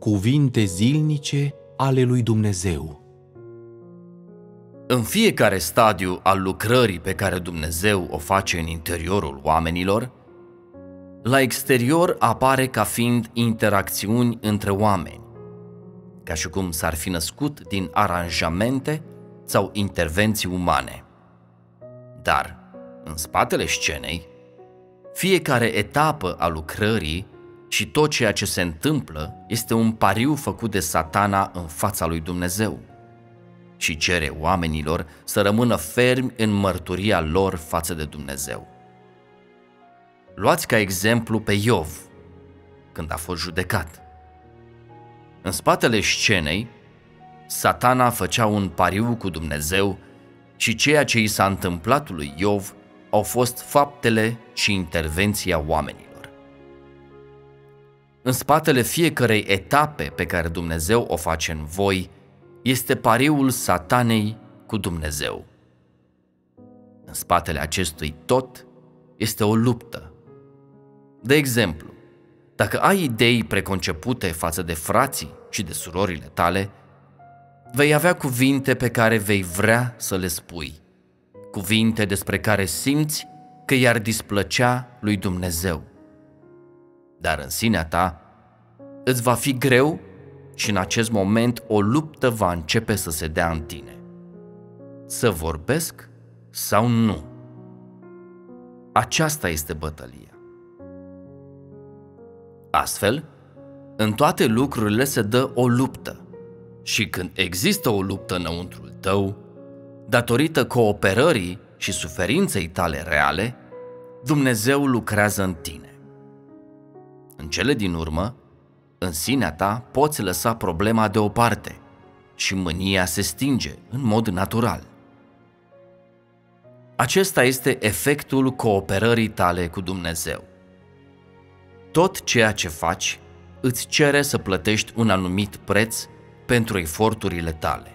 cuvinte zilnice ale lui Dumnezeu. În fiecare stadiu al lucrării pe care Dumnezeu o face în interiorul oamenilor, la exterior apare ca fiind interacțiuni între oameni, ca și cum s-ar fi născut din aranjamente sau intervenții umane. Dar, în spatele scenei, fiecare etapă a lucrării și tot ceea ce se întâmplă este un pariu făcut de Satana în fața lui Dumnezeu și cere oamenilor să rămână fermi în mărturia lor față de Dumnezeu. Luați ca exemplu pe Iov, când a fost judecat. În spatele scenei, Satana făcea un pariu cu Dumnezeu și ceea ce i s-a întâmplat lui Iov au fost faptele și intervenția oamenilor. În spatele fiecărei etape pe care Dumnezeu o face în voi, este pariul Satanei cu Dumnezeu. În spatele acestui tot este o luptă. De exemplu, dacă ai idei preconcepute față de frații și de surorile tale, vei avea cuvinte pe care vei vrea să le spui, cuvinte despre care simți că i-ar displăcea lui Dumnezeu. Dar în sinea ta îți va fi greu și în acest moment o luptă va începe să se dea în tine. Să vorbesc sau nu? Aceasta este bătălia. Astfel, în toate lucrurile se dă o luptă și când există o luptă înăuntrul tău, datorită cooperării și suferinței tale reale, Dumnezeu lucrează în tine. În cele din urmă, în sinea ta poți lăsa problema deoparte și mânia se stinge în mod natural. Acesta este efectul cooperării tale cu Dumnezeu. Tot ceea ce faci îți cere să plătești un anumit preț pentru eforturile tale.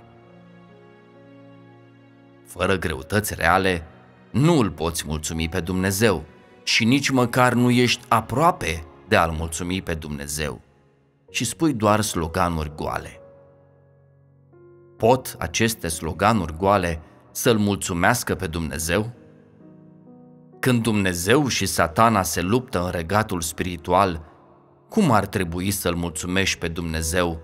Fără greutăți reale, nu îl poți mulțumi pe Dumnezeu și nici măcar nu ești aproape de a-L mulțumi pe Dumnezeu și spui doar sloganuri goale. Pot aceste sloganuri goale să-L mulțumească pe Dumnezeu? Când Dumnezeu și Satana se luptă în regatul spiritual, cum ar trebui să-L mulțumești pe Dumnezeu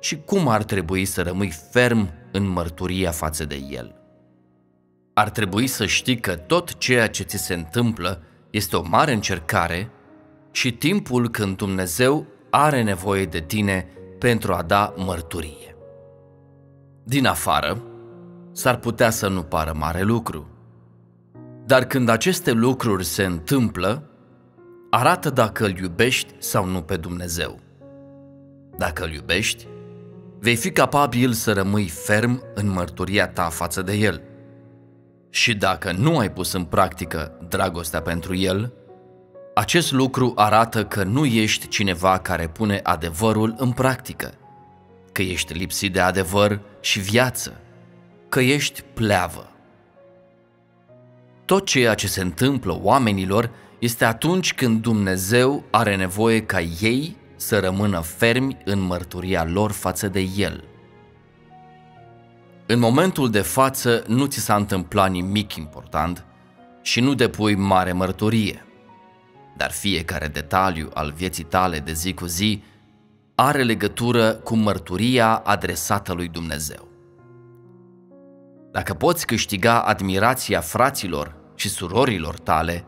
și cum ar trebui să rămâi ferm în mărturia față de El? Ar trebui să știi că tot ceea ce ți se întâmplă este o mare încercare și timpul când Dumnezeu are nevoie de tine pentru a da mărturie. Din afară, s-ar putea să nu pară mare lucru, dar când aceste lucruri se întâmplă, arată dacă îl iubești sau nu pe Dumnezeu. Dacă îl iubești, vei fi capabil să rămâi ferm în mărturia ta față de El. Și dacă nu ai pus în practică dragostea pentru El, acest lucru arată că nu ești cineva care pune adevărul în practică, că ești lipsit de adevăr și viață, că ești pleavă. Tot ceea ce se întâmplă oamenilor este atunci când Dumnezeu are nevoie ca ei să rămână fermi în mărturia lor față de El. În momentul de față nu ți s-a întâmplat nimic important și nu depui mare mărturie, dar fiecare detaliu al vieții tale de zi cu zi are legătură cu mărturia adresată lui Dumnezeu. Dacă poți câștiga admirația fraților și surorilor tale,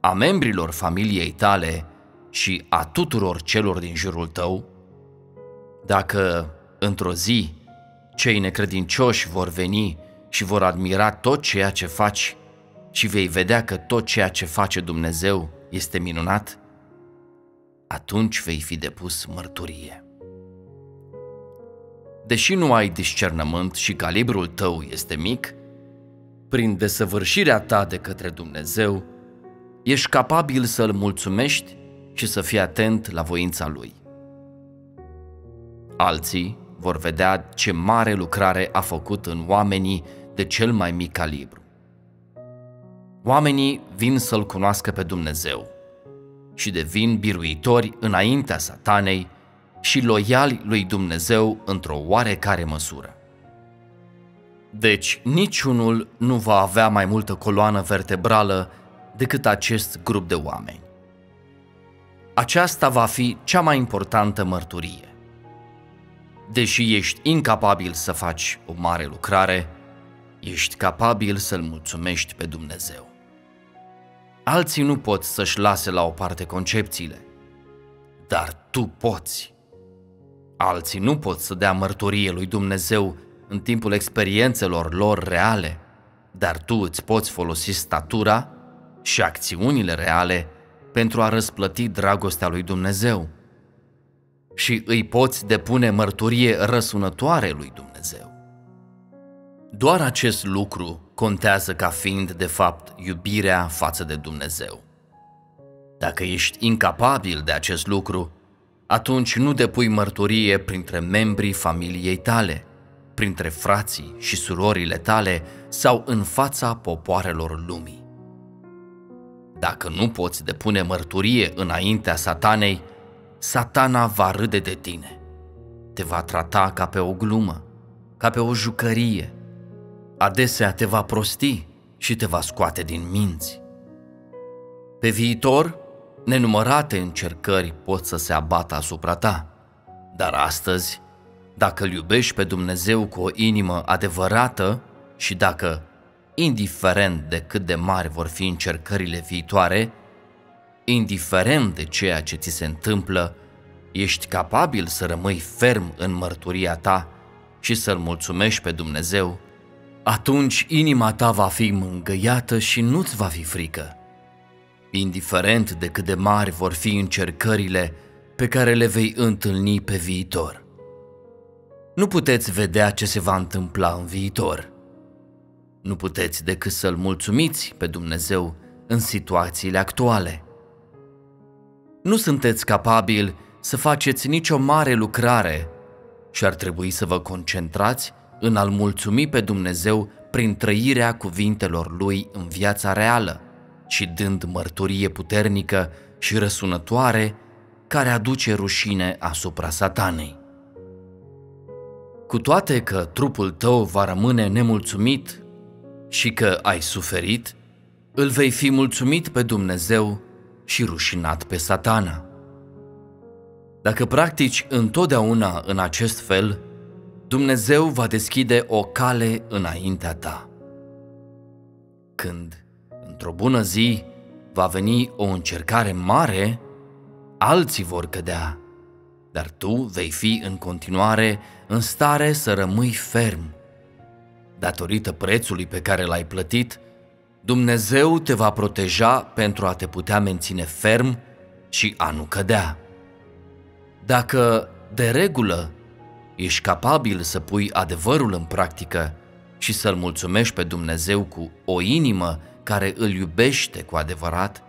a membrilor familiei tale și a tuturor celor din jurul tău, dacă într-o zi cei necredincioși vor veni și vor admira tot ceea ce faci și vei vedea că tot ceea ce face Dumnezeu este minunat, atunci vei fi depus mărturie. Deși nu ai discernământ și calibrul tău este mic, prin desăvârșirea ta de către Dumnezeu, ești capabil să-L mulțumești și să fii atent la voința Lui. Alții vor vedea ce mare lucrare a făcut în oamenii de cel mai mic calibru. Oamenii vin să-L cunoască pe Dumnezeu și devin biruitori înaintea Satanei și loiali lui Dumnezeu într-o oarecare măsură. Deci, niciunul nu va avea mai multă coloană vertebrală decât acest grup de oameni. Aceasta va fi cea mai importantă mărturie. Deși ești incapabil să faci o mare lucrare, ești capabil să-L mulțumești pe Dumnezeu. Alții nu pot să-și lase la o parte concepțiile, dar tu poți. Alții nu pot să dea mărturie lui Dumnezeu în timpul experiențelor lor reale, dar tu îți poți folosi statura și acțiunile reale pentru a răsplăti dragostea lui Dumnezeu. Și îi poți depune mărturie răsunătoare lui Dumnezeu. Doar acest lucru contează ca fiind, de fapt, iubirea față de Dumnezeu. Dacă ești incapabil de acest lucru, atunci nu depui mărturie printre membrii familiei tale, printre frații și surorile tale sau în fața popoarelor lumii. Dacă nu poți depune mărturie înaintea Satanei, Satana va râde de tine. Te va trata ca pe o glumă, ca pe o jucărie. Adesea te va prosti și te va scoate din minți. Pe viitor, nenumărate încercări pot să se abată asupra ta, dar astăzi, dacă îl iubești pe Dumnezeu cu o inimă adevărată și dacă, indiferent de cât de mari vor fi încercările viitoare, indiferent de ceea ce ți se întâmplă, ești capabil să rămâi ferm în mărturia ta și să-L mulțumești pe Dumnezeu, atunci inima ta va fi mângâiată și nu-ți va fi frică. Indiferent de cât de mari vor fi încercările pe care le vei întâlni pe viitor. Nu puteți vedea ce se va întâmpla în viitor. Nu puteți decât să-L mulțumiți pe Dumnezeu în situațiile actuale. Nu sunteți capabili să faceți nicio mare lucrare și ar trebui să vă concentrați în a-L mulțumi pe Dumnezeu prin trăirea cuvintelor Lui în viața reală și dând mărturie puternică și răsunătoare care aduce rușine asupra Satanei. Cu toate că trupul tău va rămâne nemulțumit și că ai suferit, îl vei fi mulțumit pe Dumnezeu și rușinat pe Satana. Dacă practici întotdeauna în acest fel, Dumnezeu va deschide o cale înaintea ta. Când, într-o bună zi, va veni o încercare mare, alții vor cădea, dar tu vei fi în continuare în stare să rămâi ferm. Datorită prețului pe care l-ai plătit, Dumnezeu te va proteja pentru a te putea menține ferm și a nu cădea. Dacă, de regulă, ești capabil să pui adevărul în practică și să-L mulțumești pe Dumnezeu cu o inimă care îl iubește cu adevărat,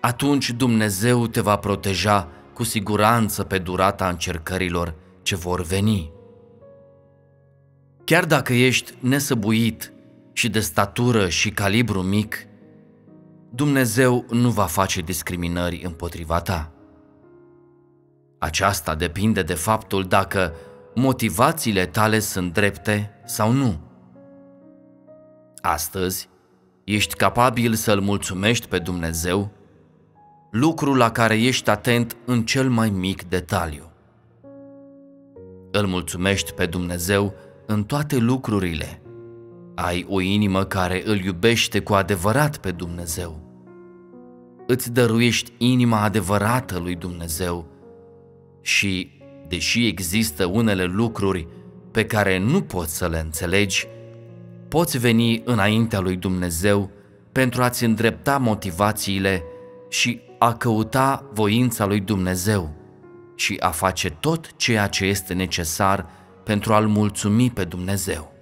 atunci Dumnezeu te va proteja cu siguranță pe durata încercărilor ce vor veni. Chiar dacă ești nesăbuit și de statură și calibru mic, Dumnezeu nu va face discriminări împotriva ta. Aceasta depinde de faptul dacă motivațiile tale sunt drepte sau nu. Astăzi, ești capabil să-L mulțumești pe Dumnezeu, lucru la care ești atent în cel mai mic detaliu. Îl mulțumești pe Dumnezeu în toate lucrurile. Ai o inimă care îl iubește cu adevărat pe Dumnezeu. Îți dăruiești inima adevărată lui Dumnezeu și, deși există unele lucruri pe care nu poți să le înțelegi, poți veni înaintea lui Dumnezeu pentru a-ți îndrepta motivațiile și a căuta voința lui Dumnezeu și a face tot ceea ce este necesar pentru a-L mulțumi pe Dumnezeu.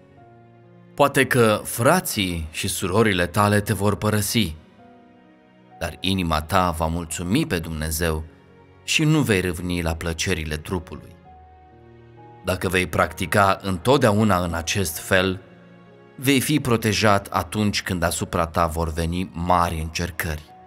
Poate că frații și surorile tale te vor părăsi, dar inima ta va mulțumi pe Dumnezeu și nu vei râvni la plăcerile trupului. Dacă vei practica întotdeauna în acest fel, vei fi protejat atunci când asupra ta vor veni mari încercări.